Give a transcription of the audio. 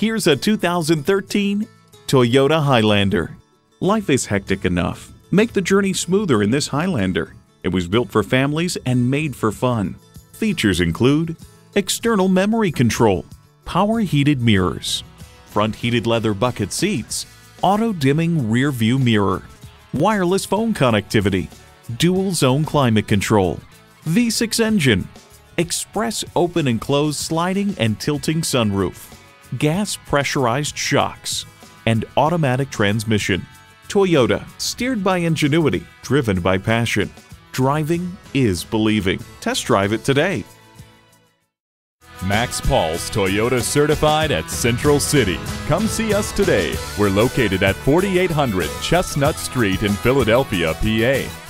Here's a 2013 Toyota Highlander. Life is hectic enough. Make the journey smoother in this Highlander. It was built for families and made for fun. Features include external memory control, power heated mirrors, front heated leather bucket seats, auto dimming rear view mirror, wireless phone connectivity, dual zone climate control, V6 engine, express open and close sliding and tilting sunroof, gas pressurized shocks, and automatic transmission. Toyota, steered by ingenuity, driven by passion. Driving is believing. Test drive it today. Max Paul's Toyota, certified at Central City. Come see us today. We're located at 4800 Chestnut Street in Philadelphia, PA.